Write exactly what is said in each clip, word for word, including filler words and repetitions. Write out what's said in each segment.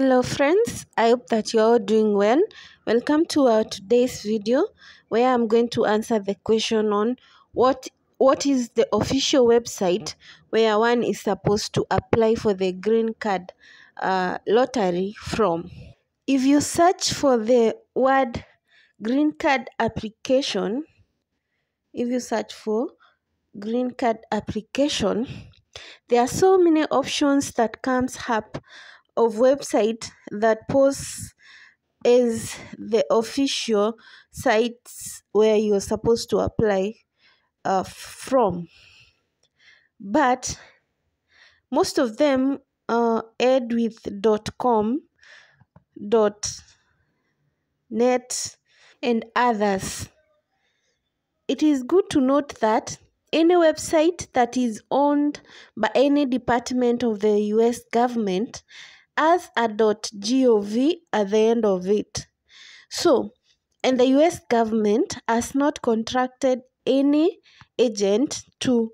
Hello friends, I hope that you're all doing well. Welcome to our today's video where I'm going to answer the question on what what is the official website where one is supposed to apply for the green card uh, lottery from. If you search for the word green card application, if you search for green card application, there are so many options that comes up of website that posts as the official sites where you're supposed to apply uh, from, but most of them uh, end with .com, .net, and others. It is good to note that any website that is owned by any department of the U S government as a .gov at the end of it. So, and the U S government has not contracted any agent to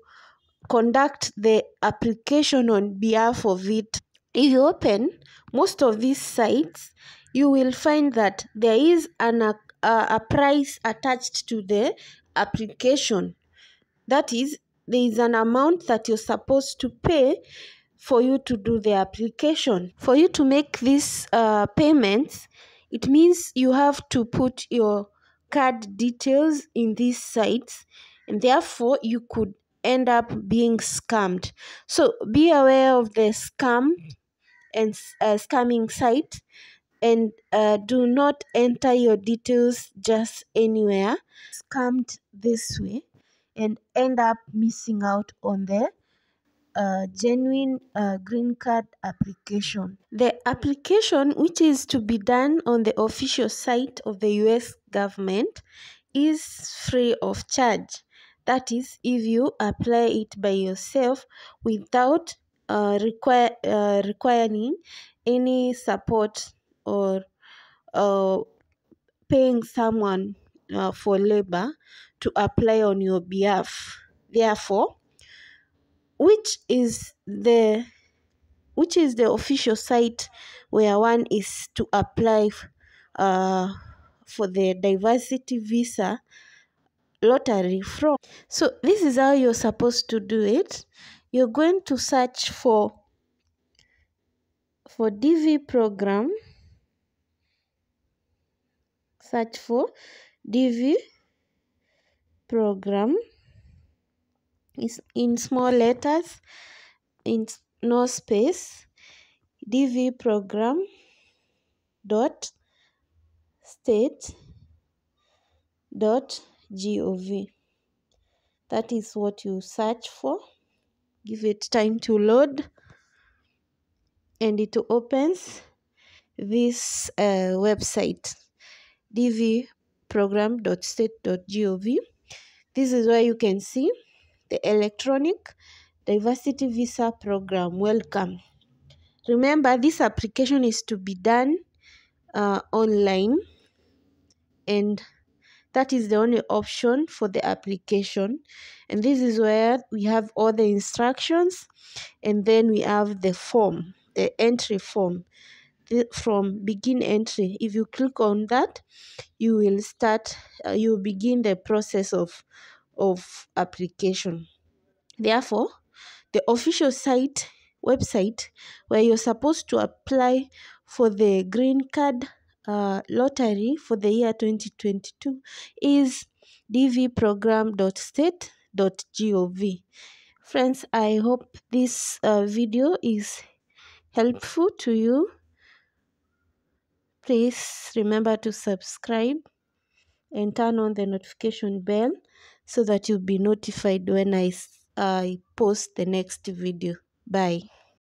conduct the application on behalf of it. If you open most of these sites, you will find that there is an, a, a price attached to the application. That is, there is an amount that you're supposed to pay for you to do the application. For you to make these uh, payments, it means you have to put your card details in these sites, and therefore you could end up being scammed. So be aware of the scam and uh, scamming site, and uh, do not enter your details just anywhere. Scammed this way and end up missing out on the Uh, genuine uh, green card application. The application, which is to be done on the official site of the U S government, is free of charge. That is, if you apply it by yourself without uh, require, uh, requiring any support or uh, paying someone uh, for labor to apply on your behalf. Therefore, which is the which is the official site where one is to apply uh, for the diversity visa lottery from. So this is how you're supposed to do it. You're going to search for for D V program. Search for D V program. Is in small letters, in no space, d v program dot state dot gov. That is what you search for. Give it time to load, and it opens this uh, website, d v program dot state dot gov. This is where you can see the electronic diversity visa program. Welcome. Remember, this application is to be done uh, online, and that is the only option for the application. And this is where we have all the instructions, and then we have the form, the entry form, the, from begin entry. If you click on that, you will start, uh, you begin the process of of application. Therefore, the official site website where you're supposed to apply for the green card uh, lottery for the year twenty twenty-two is d v program dot state dot gov. Friends, I hope this uh, video is helpful to you. Please remember to subscribe and turn on the notification bell so that you'll be notified when I, I post the next video. Bye.